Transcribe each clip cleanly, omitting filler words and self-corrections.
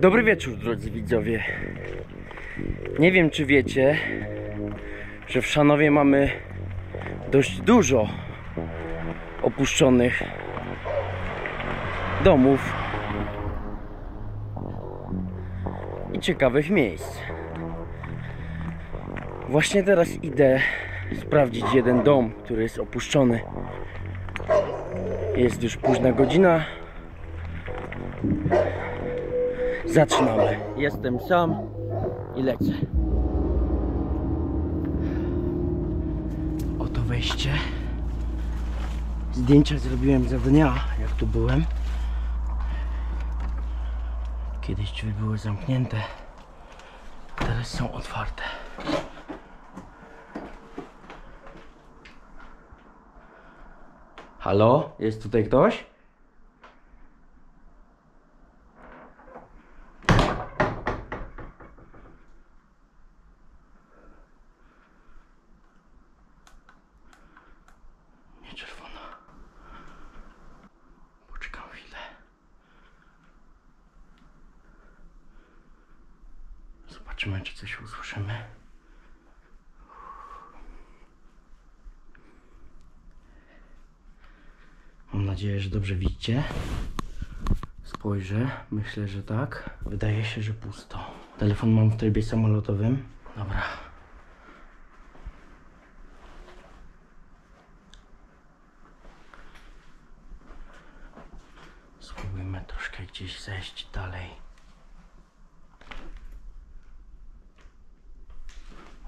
Dobry wieczór, drodzy widzowie. Nie wiem, czy wiecie, że w Chrzanowie mamy dość dużo opuszczonych domów i ciekawych miejsc. Właśnie teraz idę sprawdzić jeden dom, który jest opuszczony. Jest już późna godzina. Zaczynamy. Jestem sam i lecę. Oto wejście. Zdjęcia zrobiłem za dnia, jak tu byłem. Kiedyś drzwi były zamknięte, teraz są otwarte. Halo? Jest tutaj ktoś? Nie, czerwona. Poczekam chwilę. Zobaczymy, czy coś usłyszymy. Mam nadzieję, że dobrze widzicie. Spojrzę, myślę, że tak. Wydaje się, że pusto. Telefon mam w trybie samolotowym. Dobra. Spróbujmy troszkę gdzieś zejść dalej.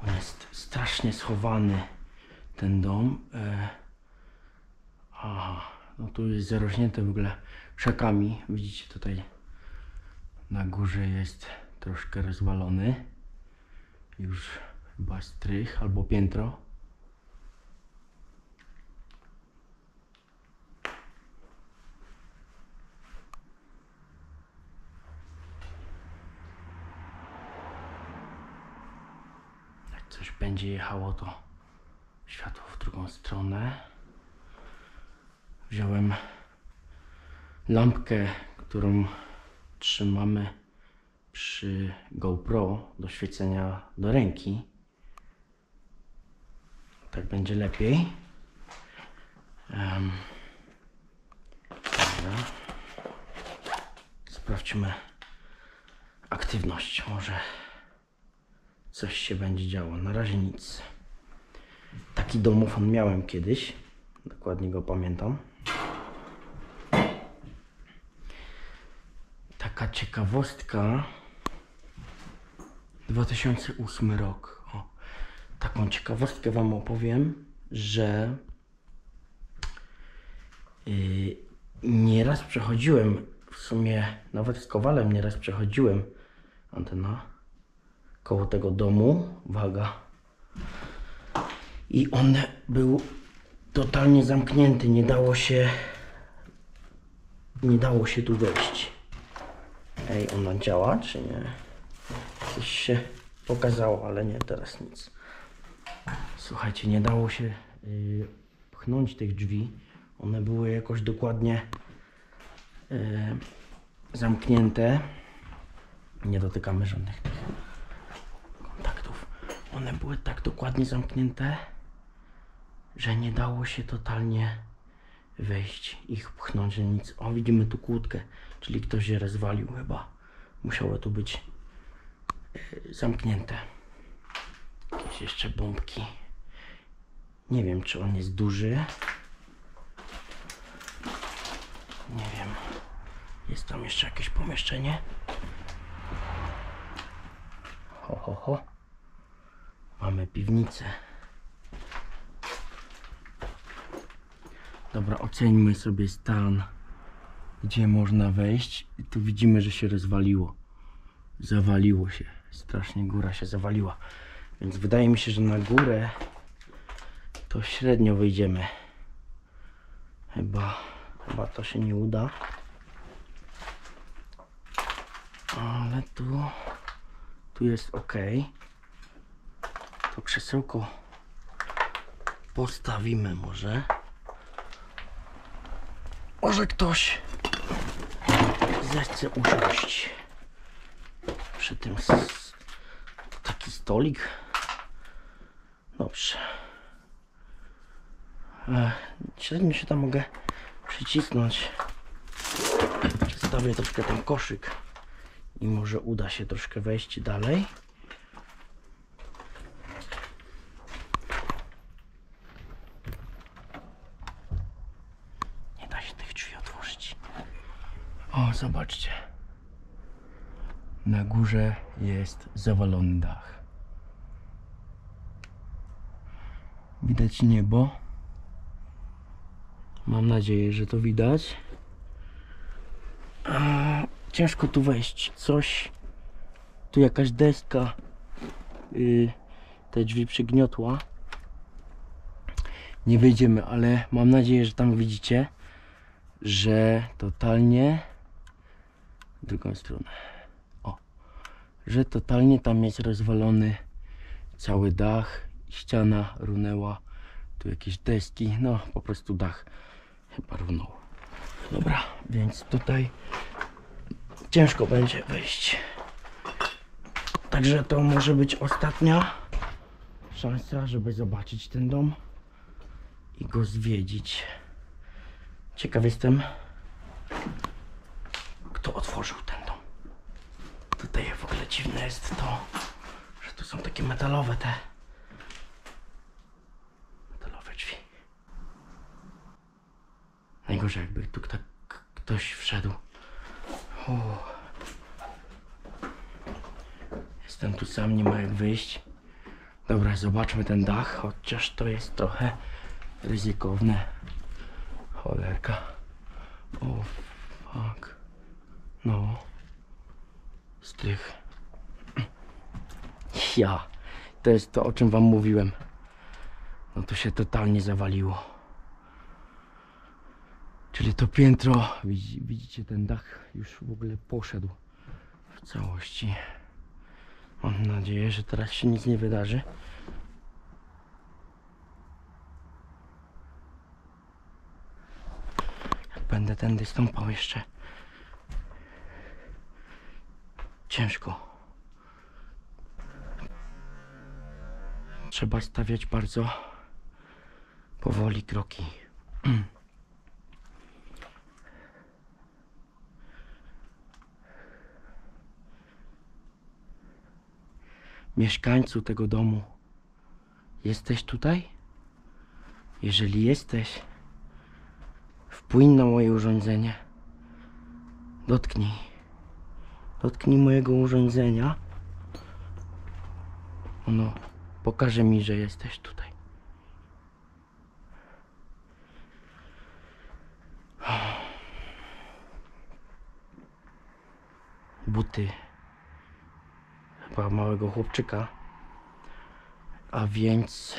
On jest strasznie schowany, ten dom. Aha. No tu jest zarośnięte w ogóle krzakami. Widzicie, tutaj na górze jest troszkę rozwalony. Już chyba strych albo piętro. Jak coś będzie jechało, to światło w drugą stronę. Wziąłem lampkę, którą trzymamy przy GoPro do świecenia do ręki. Tak będzie lepiej. Sprawdźmy aktywność. Może coś się będzie działo. Na razie nic. Taki domofon miałem kiedyś. Dokładnie go pamiętam. Taka ciekawostka, 2008 rok. O, taką ciekawostkę wam opowiem, że nieraz przechodziłem, w sumie nawet z Kowalem nieraz przechodziłem, antena, koło tego domu, waga, i on był totalnie zamknięty, nie dało się tu wejść. Ej, ona działa, czy nie? Coś się pokazało, ale nie, teraz nic. Słuchajcie, nie dało się pchnąć tych drzwi. One były jakoś dokładnie zamknięte. Nie dotykamy żadnych tych kontaktów. One były tak dokładnie zamknięte, że nie dało się totalnie wejść, ich pchnąć, nic. O, widzimy tu kłódkę, czyli ktoś je rozwalił chyba. Musiało tu być zamknięte. Jakieś jeszcze bombki. Nie wiem, czy on jest duży. Nie wiem. Jest tam jeszcze jakieś pomieszczenie. Ho, ho, ho. Mamy piwnicę. Dobra, oceńmy sobie stan, gdzie można wejść. I tu widzimy, że się rozwaliło. Zawaliło się. Strasznie góra się zawaliła. Więc wydaje mi się, że na górę to średnio wyjdziemy. Chyba to się nie uda. Ale tu jest ok. To krzesełko postawimy może. Może ktoś zechce usiąść przy tym taki stolik. Dobrze. Średnio się tam mogę przycisnąć. Stawię troszkę ten koszyk i może uda się troszkę wejść dalej. Nie da się tych drzwi otworzyć. O, zobaczcie. Na górze jest zawalony dach. Widać niebo. Mam nadzieję, że to widać. Ciężko tu wejść. Coś. Tu jakaś deska te drzwi przygniotła. Nie wyjdziemy, ale mam nadzieję, że tam widzicie, że totalnie w drugą stronę. O, że totalnie tam jest rozwalony cały dach. Ściana runęła, tu jakieś deski, no po prostu dach chyba runął. Dobra, więc tutaj ciężko będzie wejść. Także to może być ostatnia szansa, żeby zobaczyć ten dom i go zwiedzić. Ciekaw jestem, kto otworzył ten dom. Tutaj w ogóle dziwne jest to, że tu są takie metalowe te drzwi. Najgorzej jakby tu ktoś wszedł. Jestem tu sam, nie ma jak wyjść. Dobra, zobaczmy ten dach, chociaż to jest trochę ryzykowne. Cholerka. O, fuck. No. Strych. Ja. To jest to, o czym wam mówiłem. No to się totalnie zawaliło. Czyli to piętro, widzicie, ten dach już w ogóle poszedł w całości. Mam nadzieję, że teraz się nic nie wydarzy. Jak będę tędy stąpał jeszcze. Ciężko. Trzeba stawiać bardzo powoli kroki. Mieszkańcu tego domu, jesteś tutaj? Jeżeli jesteś, wpłyń na moje urządzenie. Dotknij mojego urządzenia. Ono pokaże mi, że jesteś tutaj. Buty chyba małego chłopczyka, a więc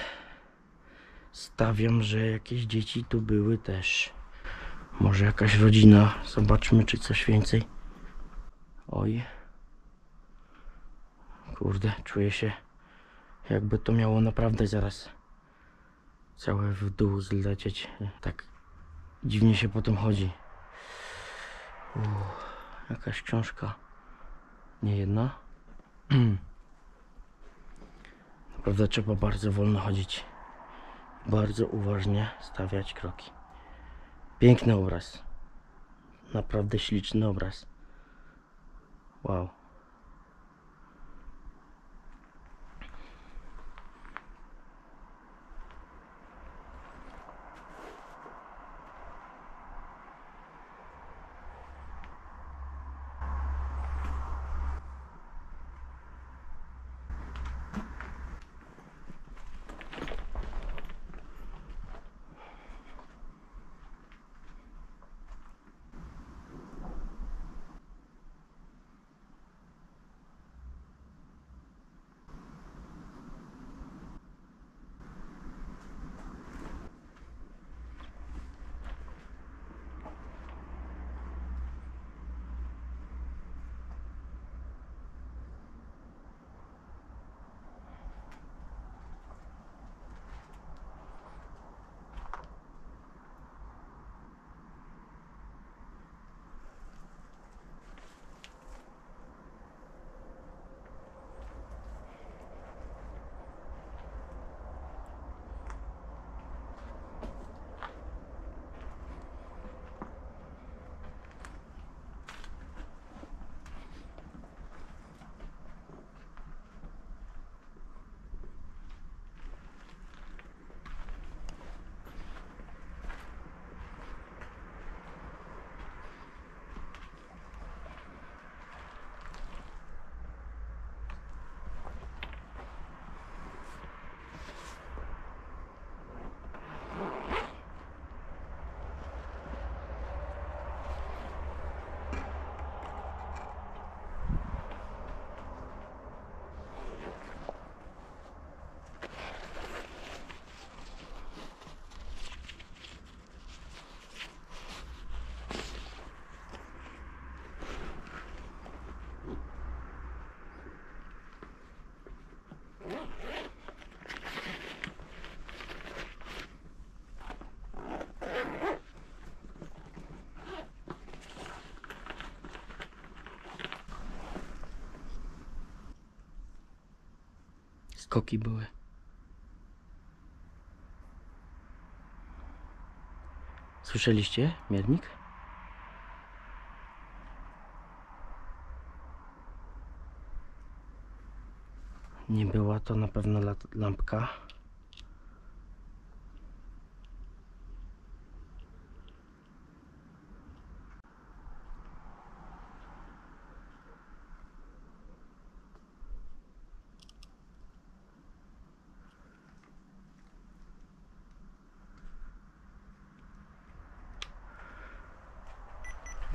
stawiam, że jakieś dzieci tu były też, może jakaś rodzina. Zobaczmy, czy coś więcej. Oj, kurde, czuję się, jakby to miało naprawdę zaraz całe w dół zlecieć. Tak dziwnie się potem chodzi. Jakaś książka. Nie jedna. Naprawdę trzeba bardzo wolno chodzić. Bardzo uważnie stawiać kroki. Piękny obraz. Naprawdę śliczny obraz. Wow. skoki były. Słyszeliście miernik? Nie była to na pewno lampka.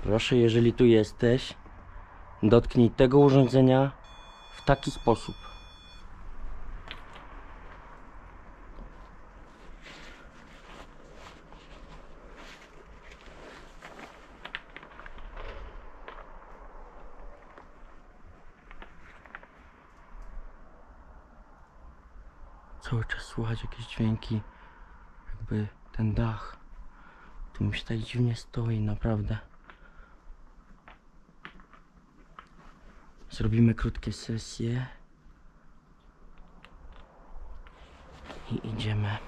Proszę, jeżeli tu jesteś, dotknij tego urządzenia w taki sposób. Cały czas słychać jakieś dźwięki, jakby ten dach. Tu mi się tak dziwnie stoi, naprawdę. Zrobimy krótkie sesje i idziemy.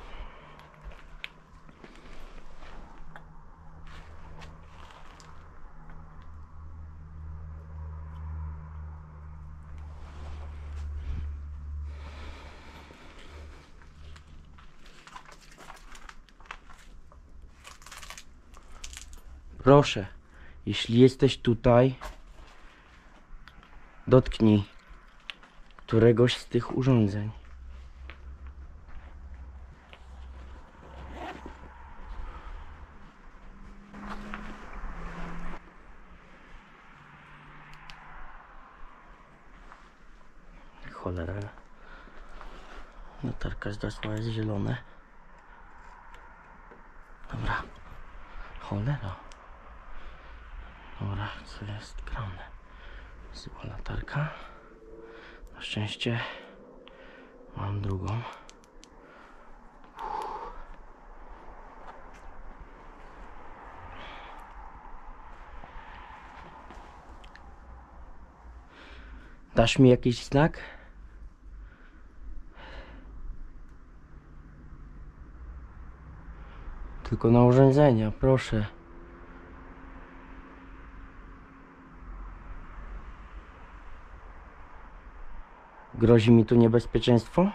Proszę, jeśli jesteś tutaj, dotknij któregoś z tych urządzeń. Cholera. Latarka zgasła, jest zielone. Dobra. Cholera. Dobra, co jest grane? Zła latarka. Na szczęście mam drugą. Dasz mi jakiś znak? Tylko na urządzenia, proszę. Grozi mi tu niebezpieczeństwo?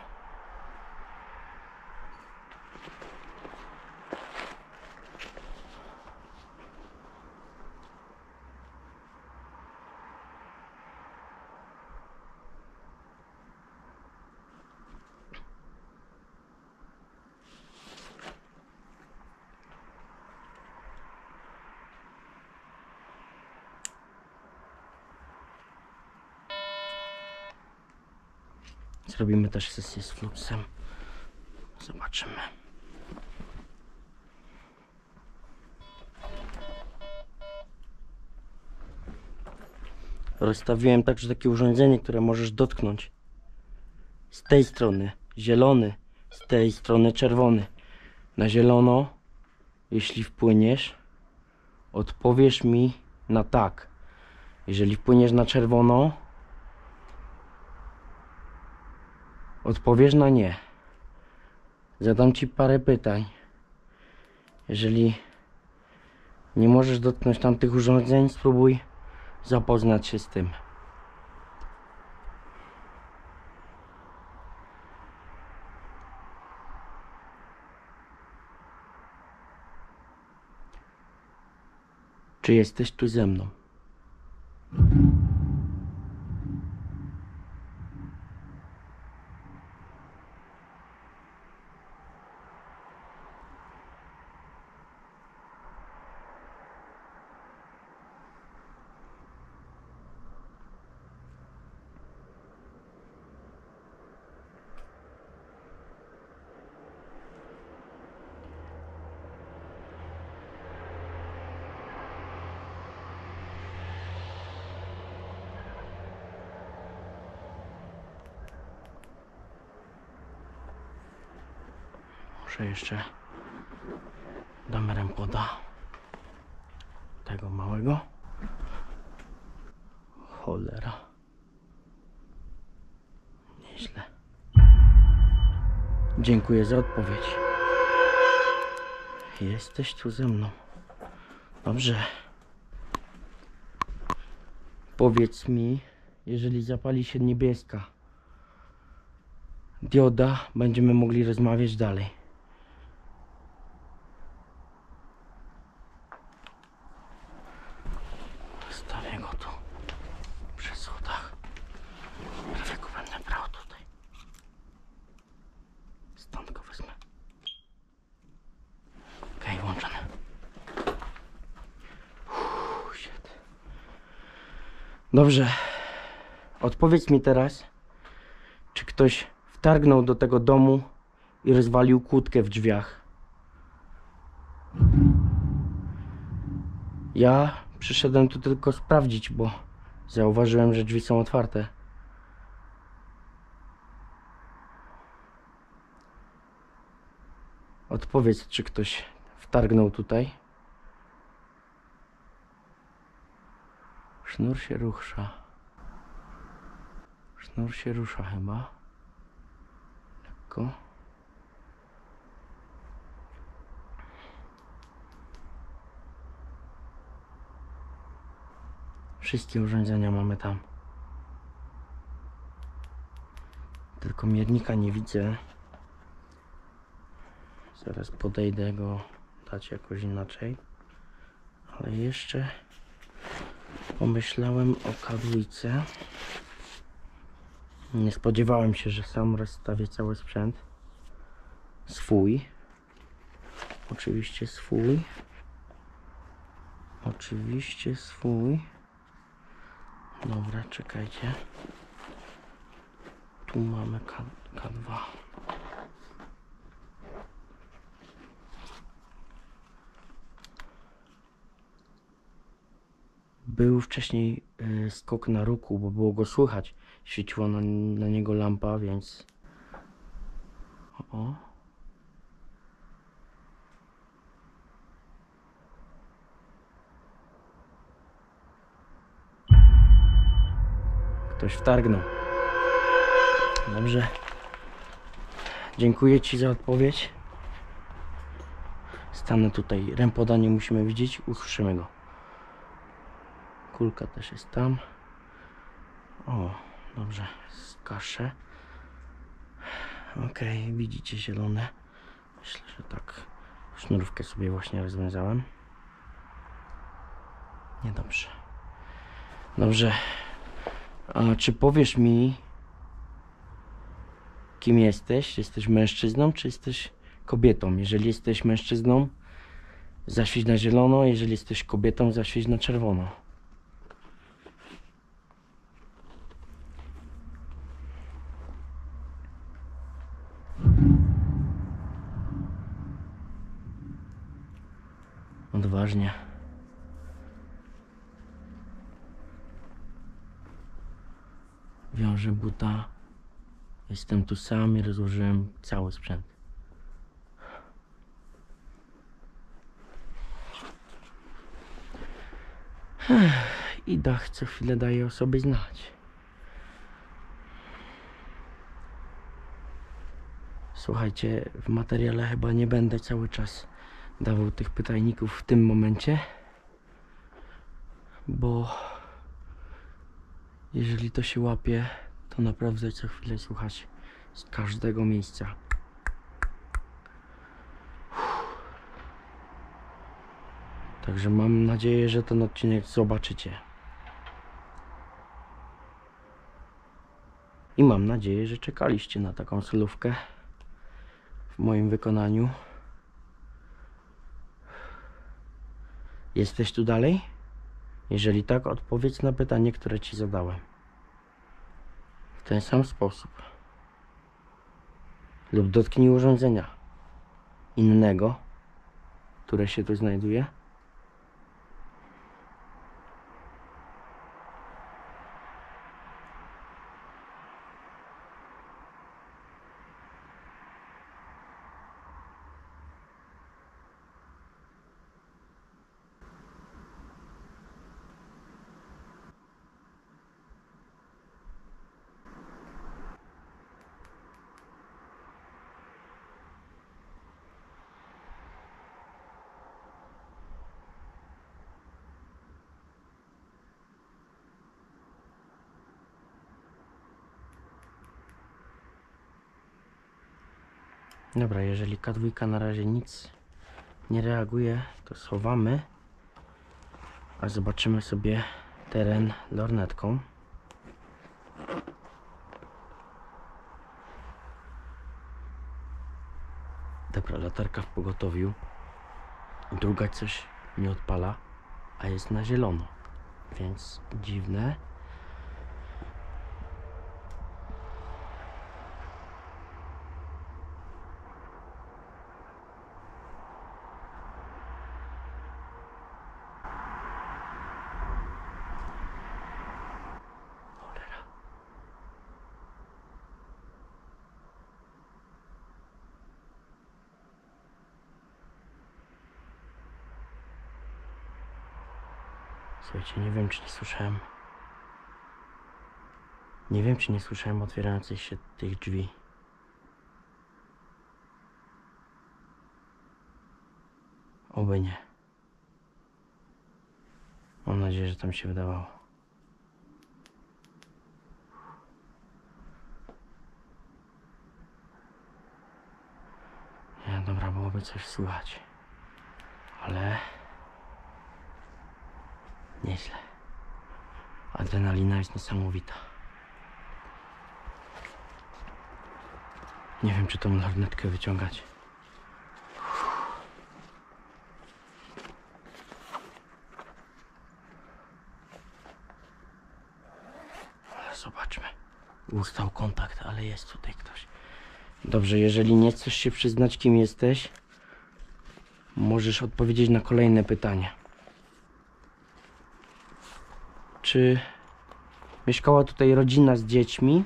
Zrobimy też sesję z Fluxem. Zobaczymy. Rozstawiłem także takie urządzenie, które możesz dotknąć. Z tej strony zielony, z tej strony czerwony. Na zielono, jeśli wpłyniesz, odpowiesz mi na tak. Jeżeli wpłyniesz na czerwono, odpowiesz na nie. Zadam ci parę pytań. Jeżeli nie możesz dotknąć tamtych urządzeń, spróbuj zapoznać się z tym. Czy jesteś tu ze mną? Jeszcze damy rempoda tego małego. Cholera, nieźle. Dziękuję za odpowiedź. Jesteś tu ze mną. Dobrze. Powiedz mi, jeżeli zapali się niebieska dioda, będziemy mogli rozmawiać dalej. Stawię go tu przy schodach. Prawie go będę brał tutaj. Stąd go wezmę. Okej, włączone. Shit. Dobrze. Odpowiedz mi teraz, czy ktoś wtargnął do tego domu i rozwalił kłódkę w drzwiach. Ja przyszedłem tu tylko sprawdzić, bo zauważyłem, że drzwi są otwarte. Odpowiedz, czy ktoś wtargnął tutaj. Sznur się rusza. Sznur się rusza chyba. Wszystkie urządzenia mamy tam. Tylko miernika nie widzę. Zaraz podejdę go dać jakoś inaczej. Ale jeszcze pomyślałem o kablicy. Nie spodziewałem się, że sam rozstawię cały sprzęt. Swój. Oczywiście swój. Oczywiście swój. Dobra, czekajcie. Tu mamy K2. Był wcześniej skok na ruku, bo było go słychać. Świeciła na niego lampa, więc... O. Ktoś wtargnął. Dobrze. Dziękuję ci za odpowiedź. Stanę tutaj. Rempoda nie musimy widzieć. Usłyszymy go. Kulka też jest tam. O, dobrze, skaszę. Okej, widzicie zielone. Myślę, że tak. Sznurówkę sobie właśnie rozwiązałem. Niedobrze. Dobrze. A czy powiesz mi, kim jesteś? Jesteś mężczyzną, czy jesteś kobietą? Jeżeli jesteś mężczyzną, zaświeć na zielono. Jeżeli jesteś kobietą, zaświeć na czerwono. Odważnie. Wiążę buta. Jestem tu sam i rozłożyłem cały sprzęt. I dach co chwilę daje o sobie znać. Słuchajcie, w materiale chyba nie będę cały czas dawał tych pytajników w tym momencie, bo jeżeli to się łapie, to naprawdę co chwilę słuchać z każdego miejsca. Także mam nadzieję, że ten odcinek zobaczycie. I mam nadzieję, że czekaliście na taką solówkę w moim wykonaniu. Jesteś tu dalej? Jeżeli tak, odpowiedz na pytanie, które ci zadałem. W ten sam sposób. Lub dotknij urządzenia innego, które się tu znajduje. Dobra, jeżeli K2 na razie nic nie reaguje, to schowamy, a zobaczymy sobie teren lornetką. Dobra, latarka w pogotowiu, druga coś nie odpala, a jest na zielono, więc dziwne. Słuchajcie, nie wiem czy nie słyszałem otwierających się tych drzwi. Oby nie. Mam nadzieję, że tam się wydawało. Nie, dobra, byłoby coś słychać. Ale... nieźle. Adrenalina jest niesamowita. Nie wiem, czy tą lornetkę wyciągać. Ale zobaczmy. Ustał kontakt, ale jest tutaj ktoś. Dobrze, jeżeli nie chcesz się przyznać, kim jesteś, możesz odpowiedzieć na kolejne pytanie. Czy mieszkała tutaj rodzina z dziećmi?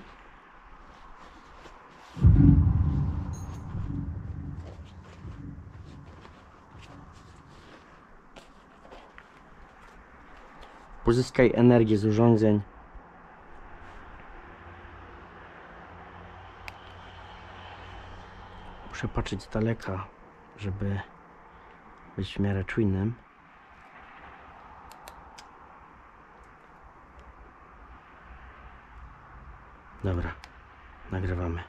Pozyskaj energię z urządzeń. Muszę patrzeć z daleka, żeby być w miarę czujnym. Dobra, nagrywamy.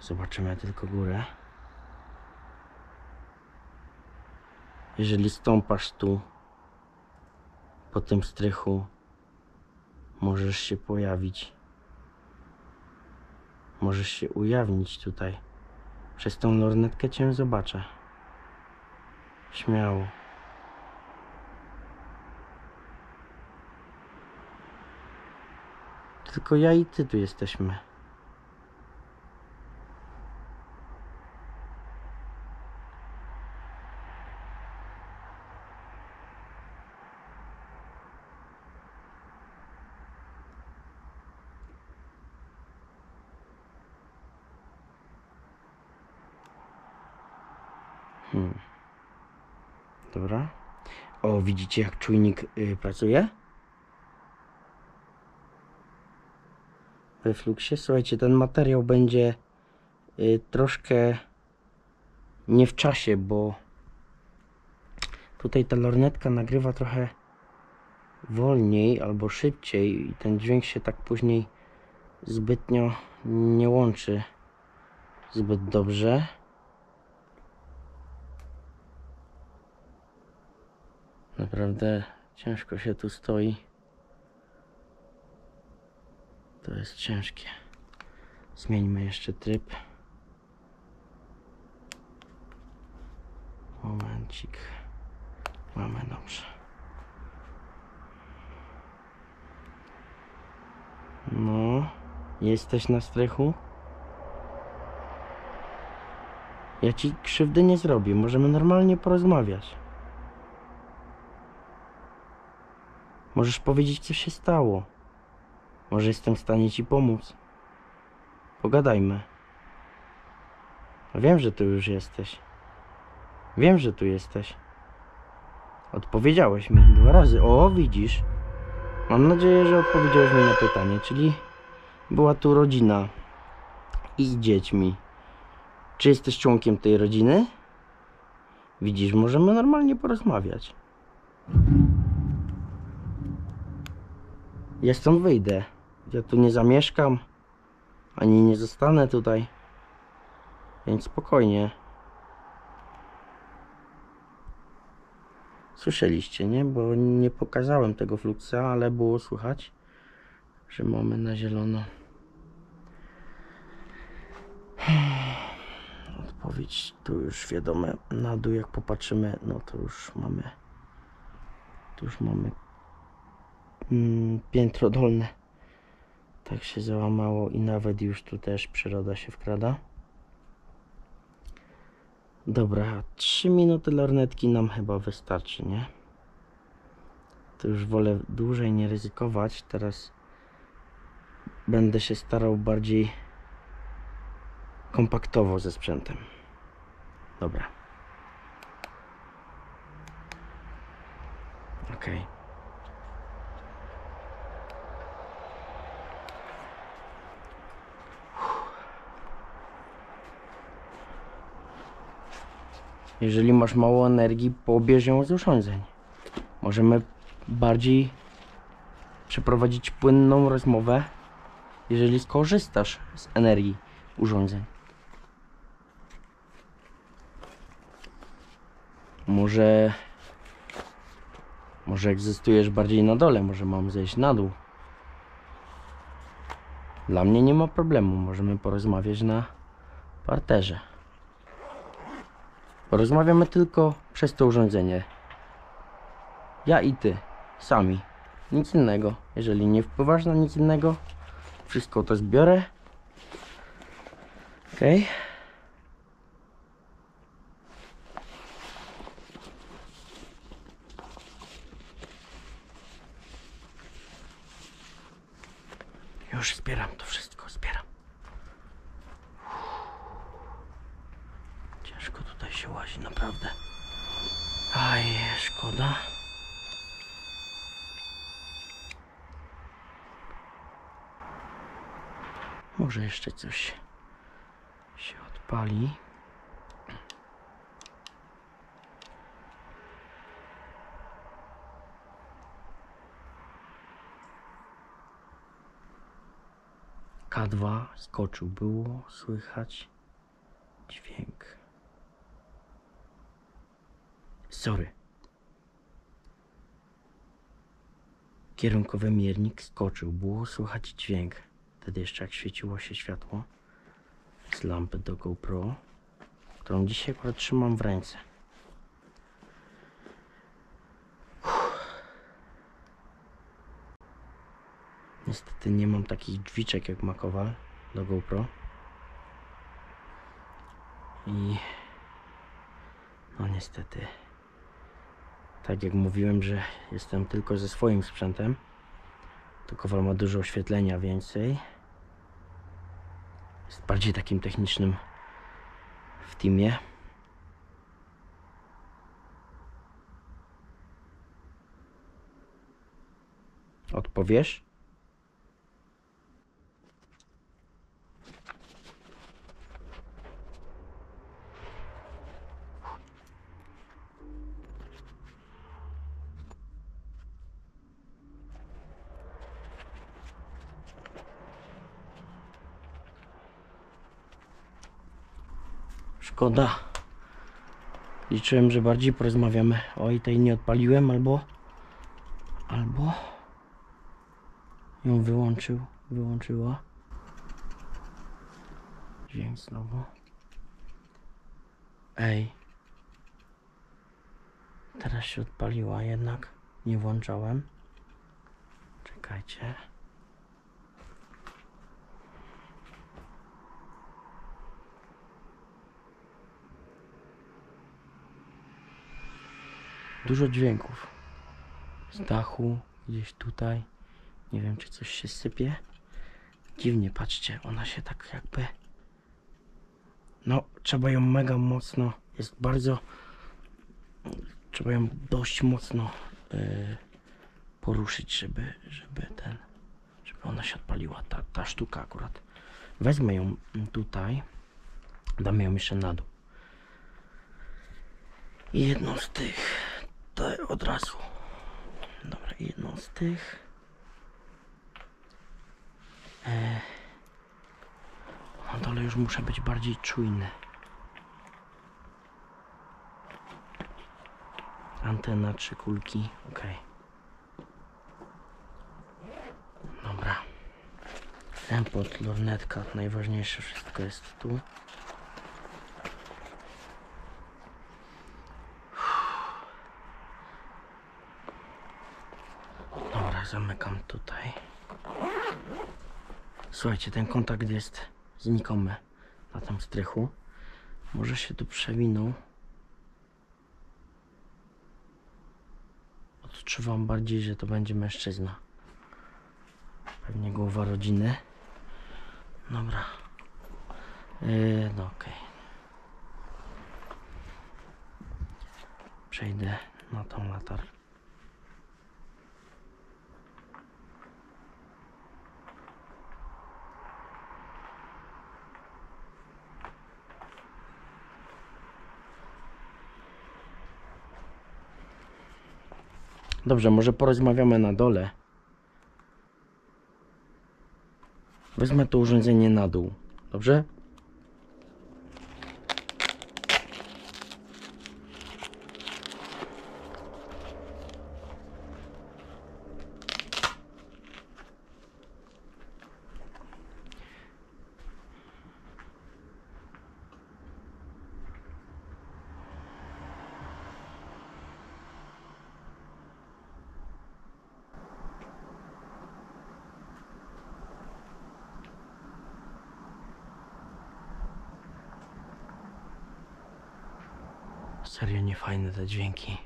Zobaczymy tylko górę. Jeżeli stąpasz tu, po tym strychu, możesz się pojawić. Możesz się ujawnić tutaj. Przez tą lornetkę cię zobaczę. Śmiało. Tylko ja i ty tu jesteśmy. Dobra. O, widzicie, jak czujnik pracuje? We Fluxie. Słuchajcie, ten materiał będzie troszkę nie w czasie, bo tutaj ta lornetka nagrywa trochę wolniej albo szybciej i ten dźwięk się tak później zbytnio nie łączy zbyt dobrze. Naprawdę ciężko się tu stoi. To jest ciężkie. Zmieńmy jeszcze tryb. Momencik. Mamy, dobrze. No, jesteś na strychu? Ja ci krzywdy nie zrobię. Możemy normalnie porozmawiać. Możesz powiedzieć, co się stało. Może jestem w stanie ci pomóc. Pogadajmy. Wiem, że tu już jesteś. Wiem, że tu jesteś. Odpowiedziałeś mi 2 razy. O, widzisz. Mam nadzieję, że odpowiedziałeś mi na pytanie. Czyli była tu rodzina i z dziećmi. Czy jesteś członkiem tej rodziny? Widzisz, możemy normalnie porozmawiać. Ja stąd wyjdę. Ja tu nie zamieszkam, ani nie zostanę tutaj. więc spokojnie. Słyszeliście, nie? Bo nie pokazałem tego Fluxa, ale było słychać, że mamy na zielono. Odpowiedź tu już wiadome. Na dół jak popatrzymy, no to już mamy. Tu już mamy piętro dolne. Tak się załamało i nawet już tu też przyroda się wkrada. Dobra, 3 minuty lornetki nam chyba wystarczy, nie? To już wolę dłużej nie ryzykować. Teraz będę się starał bardziej kompaktowo ze sprzętem. Dobra. Ok. Jeżeli masz mało energii, pobierz ją z urządzeń. Możemy bardziej przeprowadzić płynną rozmowę, jeżeli skorzystasz z energii urządzeń. Może egzystujesz bardziej na dole, może mam zejść na dół. Dla mnie nie ma problemu, możemy porozmawiać na parterze. Porozmawiamy tylko przez to urządzenie. Ja i ty, sami. Nic innego. Jeżeli nie wpływasz na nic innego, wszystko to zbiorę. Ok. Już zbieram to wszystko, zbieram. Ciężko tutaj się łazi, naprawdę. Aj, szkoda. Może jeszcze coś się odpali. K2 skoczył, było słychać dźwięk. Sorry. Kierunkowy miernik skoczył, było słychać dźwięk. Wtedy jeszcze jak świeciło się światło z lampy do GoPro, którą dzisiaj akurat trzymam w ręce. Niestety nie mam takich drzwiczek jak ma Kowal do GoPro i no niestety, tak jak mówiłem, że jestem tylko ze swoim sprzętem, to Kowal ma dużo oświetlenia więcej, jest bardziej takim technicznym w teamie. Odpowiesz? Szkoda. Liczyłem, że bardziej porozmawiamy. Oj, tej nie odpaliłem, albo ją wyłączyła. Dźwięk znowu. Ej. Teraz się odpaliła, jednak nie włączałem. Czekajcie. Dużo dźwięków z dachu, gdzieś tutaj, nie wiem, czy coś się sypie. Dziwnie, patrzcie, ona się tak jakby, no trzeba ją mega mocno, jest bardzo, trzeba ją dość mocno poruszyć, żeby ona się odpaliła, ta sztuka akurat. Wezmę ją tutaj, damy ją jeszcze na dół. I jedną z tych od razu. Dobra, jedną z tych. Na dole już muszę być bardziej czujny. Antena, 3 kulki, ok. Dobra. Tempot, lornetka, najważniejsze wszystko jest tu. Dobra, zamykam tutaj. Słuchajcie, ten kontakt jest znikomy na tym strychu. Może się tu przewinął. Odczuwam bardziej, że to będzie mężczyzna. Pewnie głowa rodziny. Dobra. No okej. Przejdę na tą latarkę. Dobrze, może porozmawiamy na dole. Wezmę to urządzenie na dół. Dobrze? Serio niefajne te dźwięki.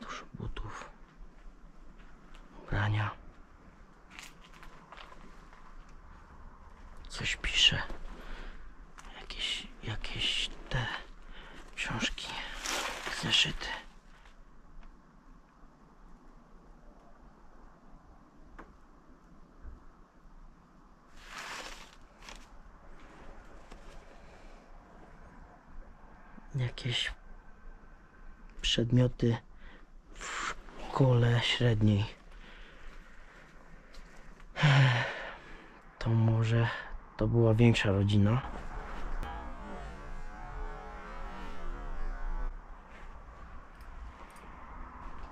Dużo butów, ubrania. Coś pisze. Jakieś te książki, zeszyty. Jakieś przedmioty w szkole średniej. To może to była większa rodzina.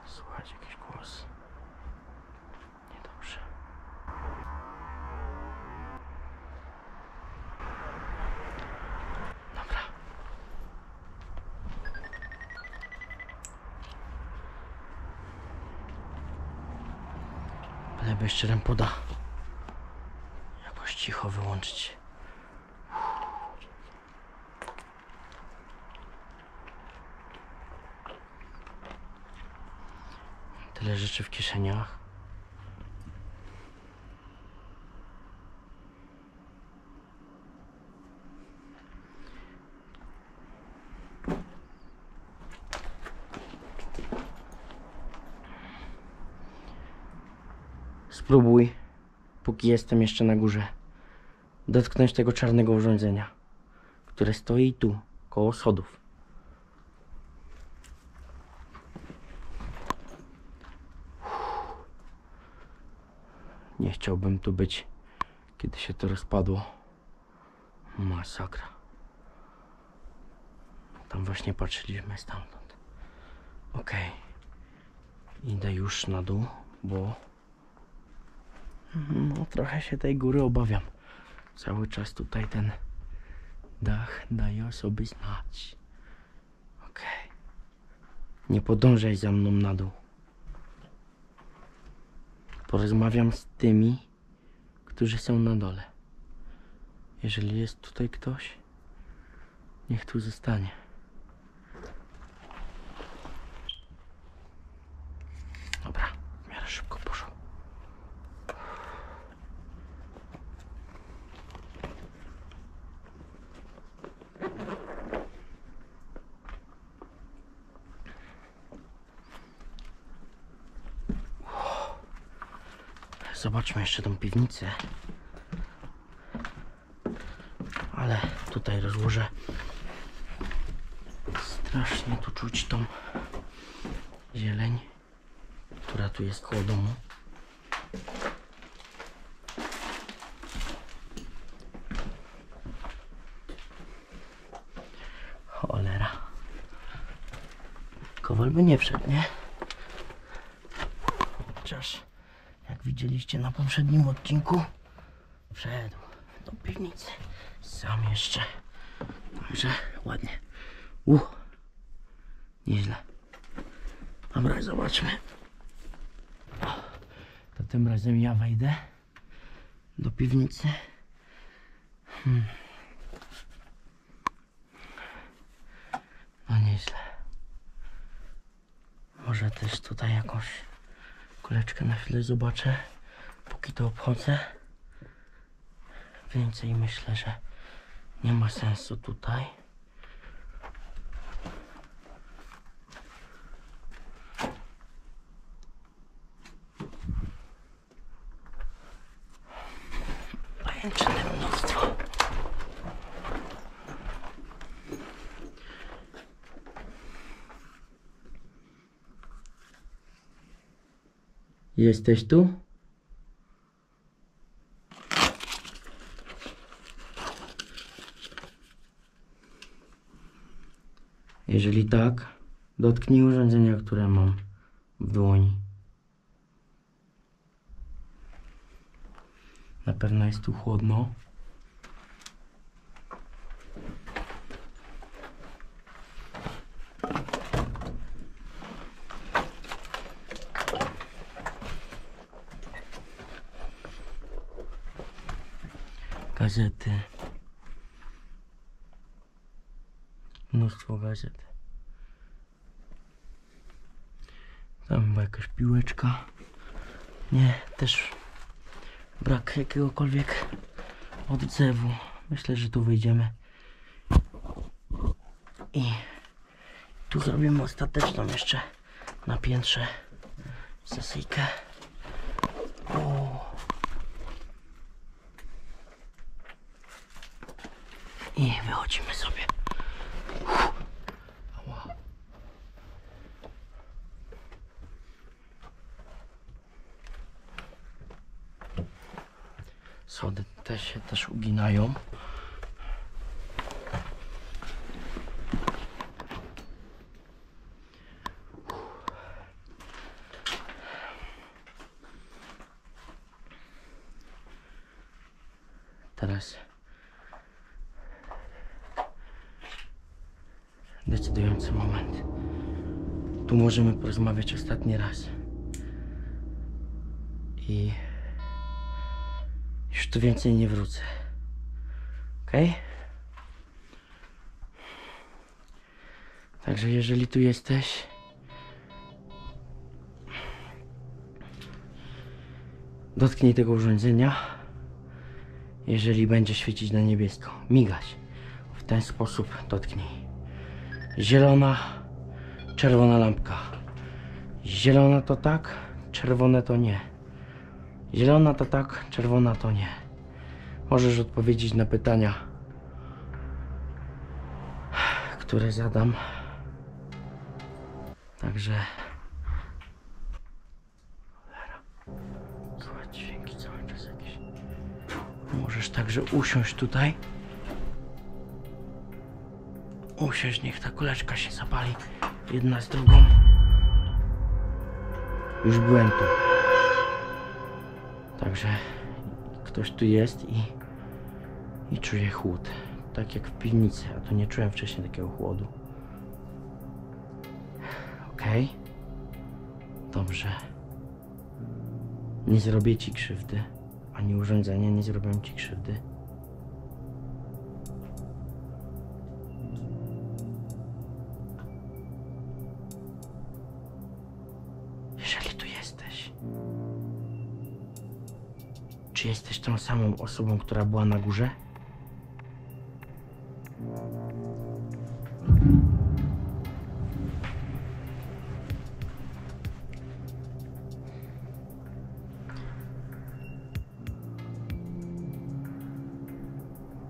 Słuchać jakiś głos. Niedobrze. Leby jeszcze rempuda jakoś cicho wyłączyć. Tyle rzeczy w kieszeniach. Spróbuj, póki jestem jeszcze na górze, dotknąć tego czarnego urządzenia, które stoi tu, koło schodów. Nie chciałbym tu być, kiedy się to rozpadło. Masakra. Tam właśnie patrzyliśmy stamtąd. Okej. Idę już na dół, bo... no, trochę się tej góry obawiam. Cały czas tutaj ten dach daje o sobie znać. Okej. Nie podążaj za mną na dół. Porozmawiam z tymi, którzy są na dole. Jeżeli jest tutaj ktoś, niech tu zostanie. Dobra, w miarę szybko poszło. Zobaczmy jeszcze tą piwnicę, ale tutaj rozłożę. Strasznie tu czuć tą zieleń, która tu jest koło domu. Kowal by nie wszedł, nie? Chociaż jak widzieliście na poprzednim odcinku, wszedł do piwnicy sam jeszcze. Także ładnie. Nieźle. Dobra, zobaczmy. To tym razem ja wejdę do piwnicy. No nieźle. Może też tutaj jakąś kuleczkę na chwilę zobaczę, póki to obchodzę. Więcej myślę, że nie ma sensu tutaj. Pajęczyne mnóstwo. Jesteś tu? Jeżeli tak, dotknij urządzenia, które mam w dłoni. Na pewno jest tu chłodno. Gazety. Mnóstwo gazet. Tam była jakaś piłeczka. Nie, też brak jakiegokolwiek odzewu. Myślę, że tu wyjdziemy i tu zrobimy ostateczną jeszcze na piętrze sesyjkę. I wychodzimy sobie. Schody te się też uginają. Teraz decydujący moment. Tu możemy porozmawiać ostatni raz. I już tu więcej nie wrócę. Ok? Także jeżeli tu jesteś, dotknij tego urządzenia. Jeżeli będzie świecić na niebiesko, migać. W ten sposób dotknij. Zielona, czerwona lampka. Zielona to tak, czerwone to nie. Zielona to tak, czerwona to nie. Możesz odpowiedzieć na pytania, które zadam. Także... Cholera. Słuchaj, dźwięki cały czas jakieś. Możesz także usiąść tutaj. Usiąść, niech ta kuleczka się zapali jedna z drugą. Już byłem tu. Także ktoś tu jest i czuje chłód, tak jak w piwnicy, a tu nie czułem wcześniej takiego chłodu. Okej, dobrze. Nie zrobię ci krzywdy, ani urządzenia nie zrobią ci krzywdy. Czy jesteś tą samą osobą, która była na górze?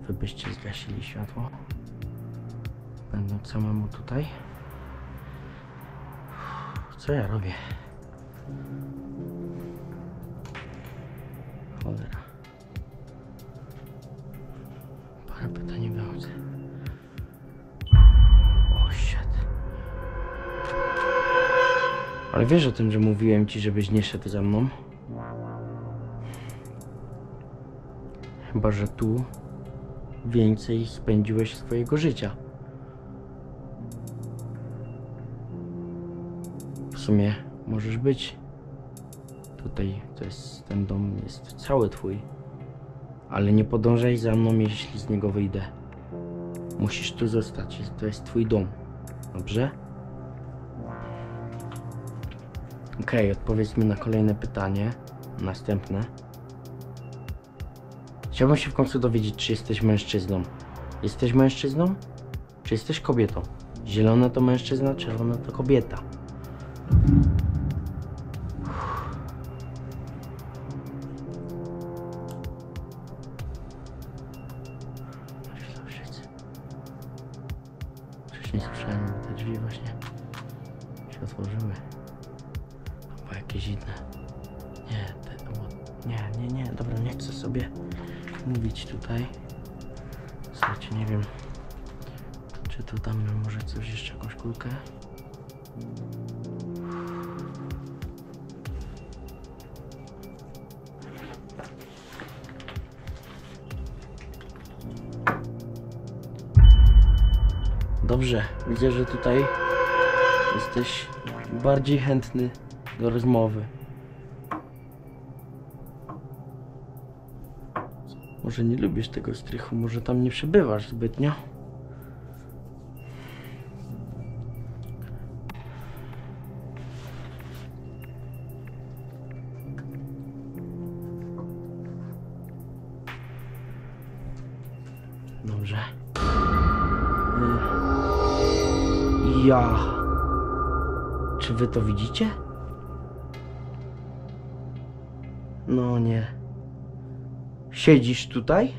Wy byście zgasili światło, będąc samemu tutaj? Co ja robię? Parę pytań wiąże. O, shit. A wiesz o tym, że mówiłem ci, żebyś nie szedł ze mną? Chyba że tu więcej spędziłeś swojego życia. W sumie możesz być tutaj, to jest, ten dom jest cały twój, ale nie podążaj za mną, jeśli z niego wyjdę. Musisz tu zostać, to jest twój dom, dobrze? Okej, odpowiedz mi na kolejne pytanie, następne. Chciałbym się w końcu dowiedzieć, czy jesteś mężczyzną. Jesteś mężczyzną? Czy jesteś kobietą? Zielone to mężczyzna, czerwone to kobieta. Coś nie słyszałem, bo te drzwi właśnie się otworzyły. Chyba jakieś inne. Nie, te, nie, dobra, nie chcę sobie mówić tutaj. Słuchajcie, nie wiem, czy to tam może coś jeszcze, jakąś kulkę. Dobrze, widzę, że tutaj jesteś bardziej chętny do rozmowy. Może nie lubisz tego strychu, może tam nie przebywasz zbytnio. Dobrze. Ja... Czy wy to widzicie? No nie. Siedzisz tutaj?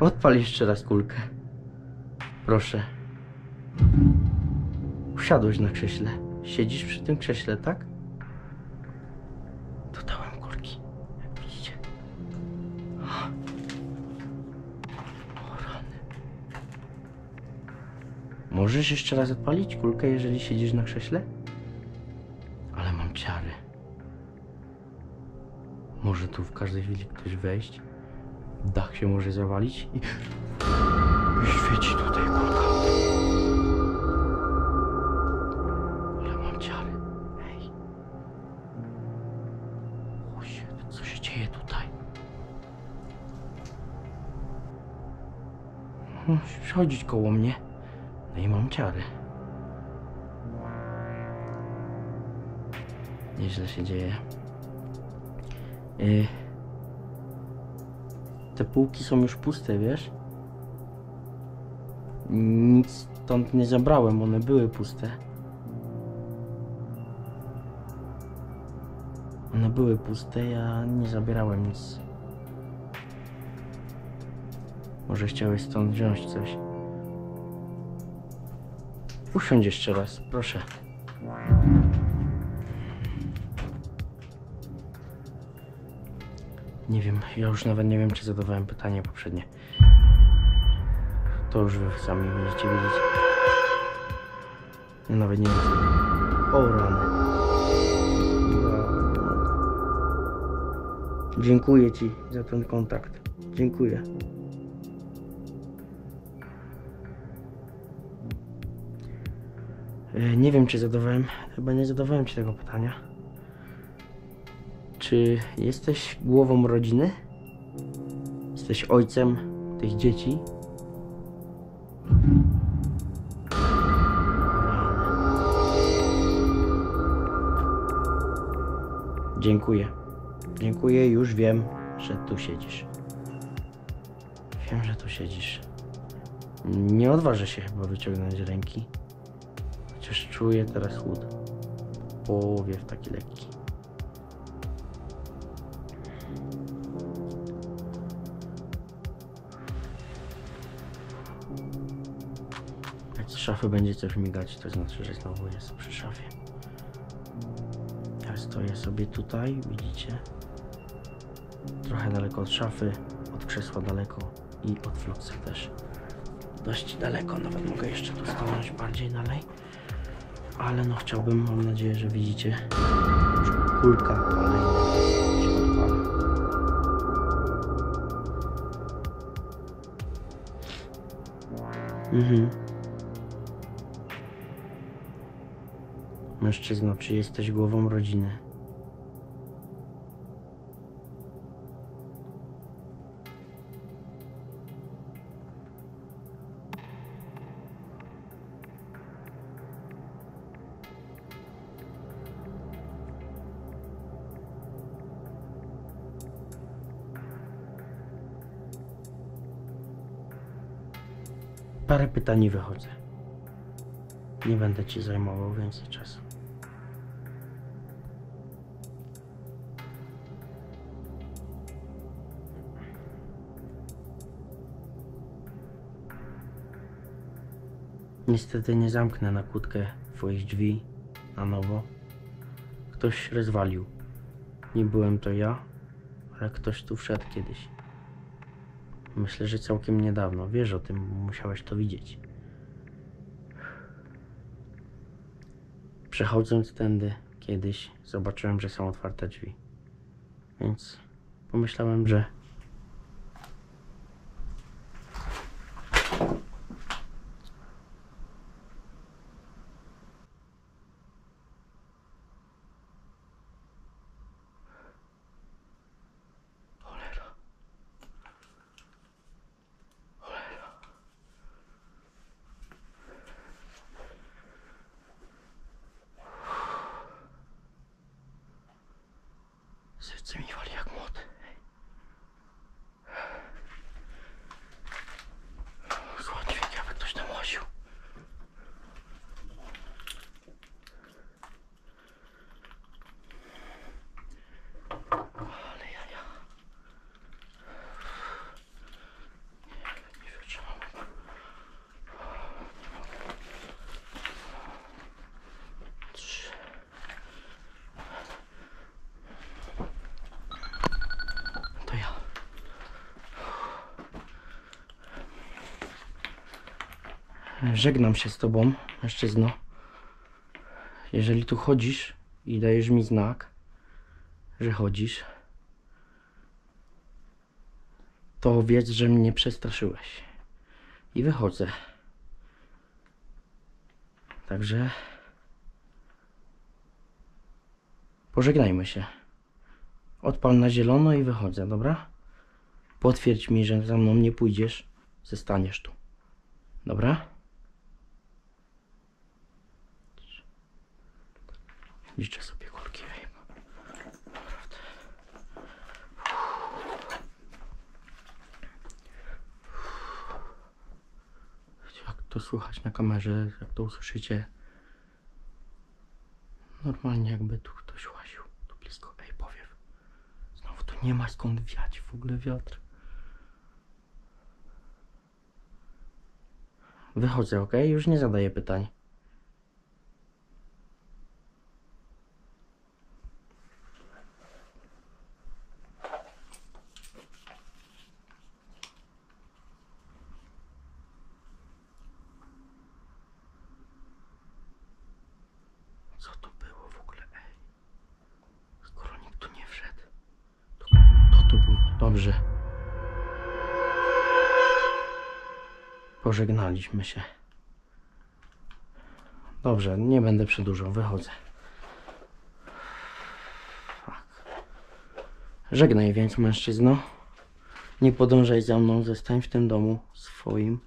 Odpal jeszcze raz kulkę. Proszę. Usiadłeś na krześle. Siedzisz przy tym krześle, tak? Dodałem kulki, jak widzicie. O rany. Możesz jeszcze raz odpalić kulkę, jeżeli siedzisz na krześle? Ale mam ciary. Może tu w każdej chwili ktoś wejść, dach się może zawalić i świeci tutaj kulka. Ale mam ciary. Ej. O shit, co się dzieje tutaj? Musisz przechodzić koło mnie. No i mam ciary. Nieźle się dzieje. Te półki są już puste, wiesz? Nic stąd nie zabrałem, one były puste. One były puste, ja nie zabierałem nic. Może chciałeś stąd wziąć coś? Usiądź jeszcze raz, proszę. Nie wiem, ja już nawet nie wiem, czy zadawałem pytanie poprzednie. To już wy sami będziecie wiedzieć. Ja nawet nie wiem. O rany. Dziękuję ci za ten kontakt. Dziękuję. Nie wiem, czy zadawałem. Chyba nie zadawałem ci tego pytania. Czy jesteś głową rodziny? Jesteś ojcem tych dzieci? Dziękuję. Dziękuję, już wiem, że tu siedzisz. Wiem, że tu siedzisz. Nie odważę się chyba wyciągnąć ręki. Chociaż czuję teraz chłód. Powiew taki lekki. Z szafy będzie coś migać, to znaczy, że znowu jest przy szafie. Ja stoję sobie tutaj, widzicie? Trochę daleko od szafy, od krzesła daleko i od Fluxa też. Dość daleko, nawet mogę jeszcze tu stanąć bardziej dalej. ale no chciałbym, mam nadzieję, że widzicie, kulka kolejna się odpala. Mężczyzno, czy jesteś głową rodziny? Parę pytań i wychodzę. Nie będę ci zajmował więcej czasu. Niestety nie zamknę na kłódkę twoich drzwi na nowo. Ktoś rozwalił. Nie byłem to ja, ale ktoś tu wszedł kiedyś. Myślę, że całkiem niedawno. Wiesz o tym, musiałeś to widzieć. Przechodząc tędy kiedyś, zobaczyłem, że są otwarte drzwi. Więc pomyślałem, że... Serce mi wali jak młot. Zła dźwięk, jakby ktoś tam łaził. Ale ja. Nie wytrzymam. Żegnam się z tobą, mężczyzno. Jeżeli tu chodzisz i dajesz mi znak, że chodzisz, to wiedz, że mnie przestraszyłeś. I wychodzę. Także pożegnajmy się. Odpal na zielono i wychodzę, dobra? Potwierdź mi, że za mną nie pójdziesz, zostaniesz tu. Dobra? Liczę sobie kulki. Naprawdę. Jak to słychać na kamerze, jak to usłyszycie. Normalnie jakby tu ktoś łaził. Tu blisko. Ej, powiew. Znowu tu nie ma skąd wiać w ogóle wiatr. Wychodzę, ok? Już nie zadaję pytań. Dobrze. Pożegnaliśmy się. Dobrze, nie będę przedłużał, wychodzę. Tak. Żegnaj więc, mężczyzno. Nie podążaj za mną, zostań w tym domu swoim.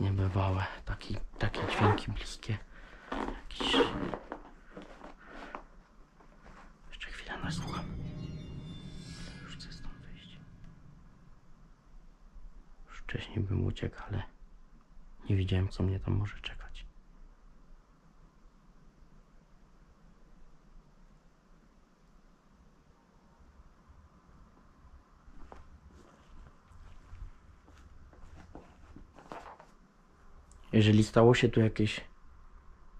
Niebywałe, takie dźwięki bliskie. Jakiś... Jeszcze chwilę nasłucham. Już chcę stąd wyjść. Już wcześniej bym uciekł, ale nie widziałem, co mnie tam może czekać. Jeżeli stało się tu jakieś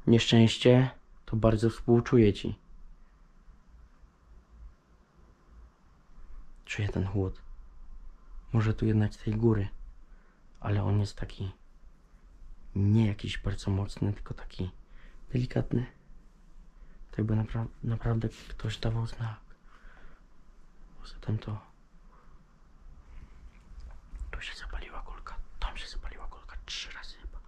nieszczęście, to bardzo współczuję ci. Czuję ten chłód. Może tu jednak z tej góry, ale on jest taki nie jakiś bardzo mocny, tylko taki delikatny. Tak jakby naprawdę ktoś dawał znak. Zatem to... Tu się zapaliła kulka, tam się zapaliła kulka 3 razy chyba.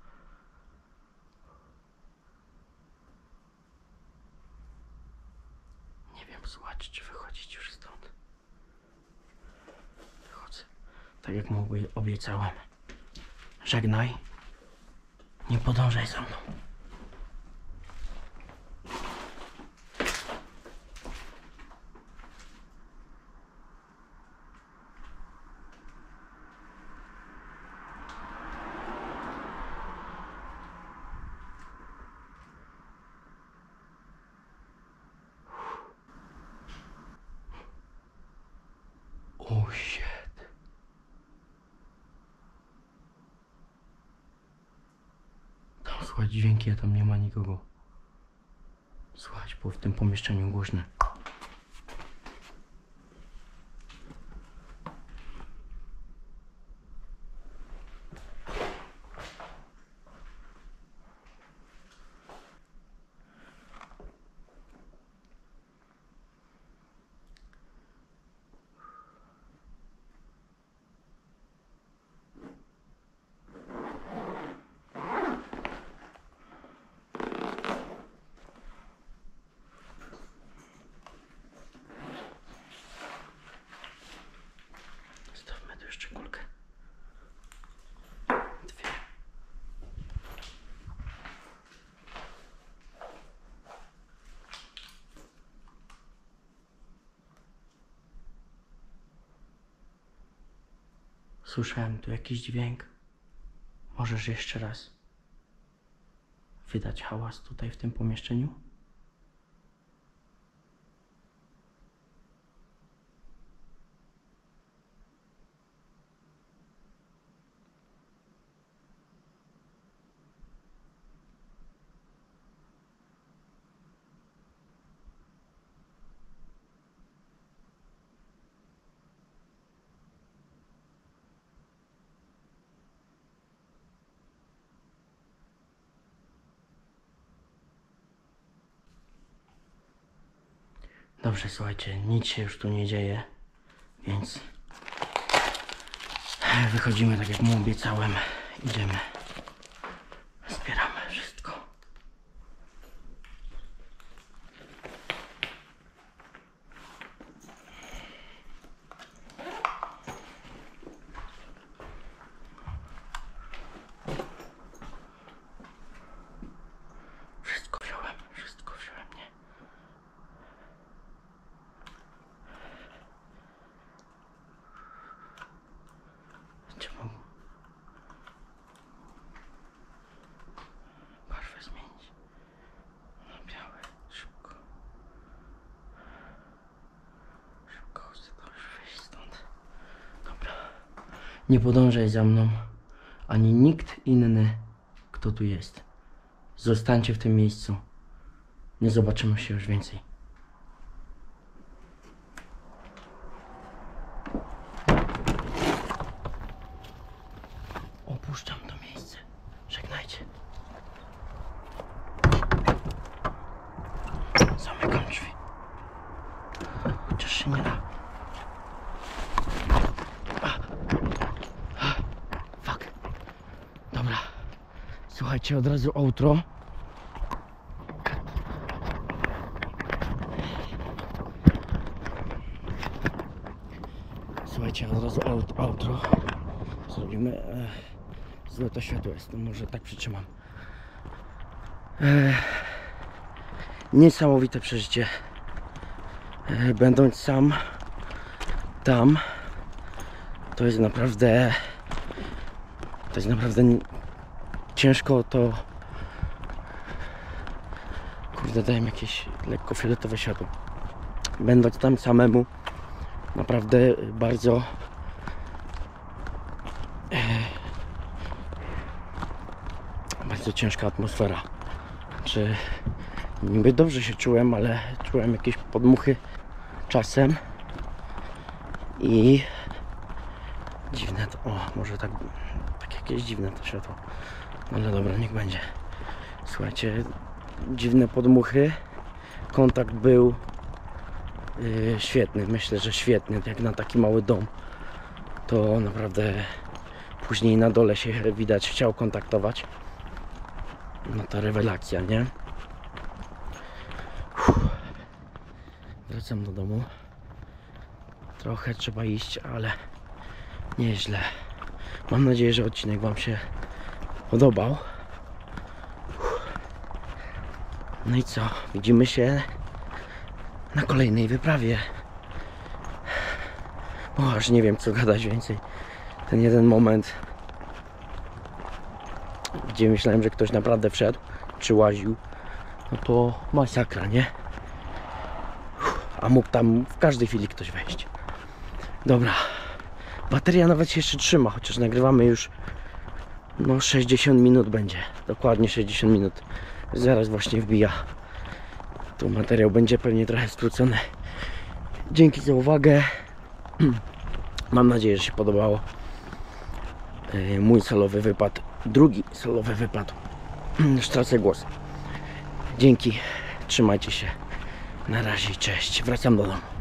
Nie wiem, słuchajcie, czy wychodzić już stąd. Wychodzę. Tak jak mu obiecałem. Żegnaj. Nie podążaj za mną. Słuchaj dźwięki, a tam nie ma nikogo. Słuchaj, było w tym pomieszczeniu głośne. Słyszałem tu jakiś dźwięk. Możesz jeszcze raz wydać hałas tutaj w tym pomieszczeniu? Dobrze, słuchajcie, nic się już tu nie dzieje, więc wychodzimy tak jak mu obiecałem, idziemy. Zbieramy wszystko. Nie podążaj za mną, ani nikt inny, kto tu jest. Zostańcie w tym miejscu. Nie zobaczymy się już więcej. Opuszczam to miejsce. Żegnajcie. Zamykam drzwi. Chociaż się nie da. Słuchajcie, od razu outro. Słuchajcie, od razu outro. Zrobimy... Złe to światło jest, no może tak przytrzymam. Niesamowite przeżycie. Będąc sam tam, to jest naprawdę... Ciężko to... Kurde, daję jakieś lekko fioletowe światło. Będąc tam samemu, naprawdę bardzo... Bardzo ciężka atmosfera. Czy niby dobrze się czułem, ale czułem jakieś podmuchy czasem. i dziwne to, o, może tak, jakieś dziwne to światło, ale dobra, niech będzie. Słuchajcie, dziwne podmuchy, kontakt był świetny, myślę, że świetny, jak na taki mały dom, to naprawdę później na dole się widać, chciał kontaktować, no to rewelacja, nie? Wracam do domu. Trochę trzeba iść, ale nieźle. Mam nadzieję, że odcinek wam się podobał. No i co? Widzimy się na kolejnej wyprawie. Bo aż nie wiem, co gadać więcej. Ten jeden moment, gdzie myślałem, że ktoś naprawdę wszedł, czy łaził, no to masakra, nie? A mógł tam w każdej chwili ktoś wejść. Dobra, bateria nawet się jeszcze trzyma, chociaż nagrywamy już, no, 60 minut będzie, dokładnie 60 minut. Zaraz właśnie wbija. Tu materiał będzie pewnie trochę skrócony. Dzięki za uwagę. Mam nadzieję, że się podobało. Mój solowy wypad, drugi solowy wypad. Już tracę głos. Dzięki, trzymajcie się. Na razie, cześć. Wracam do domu.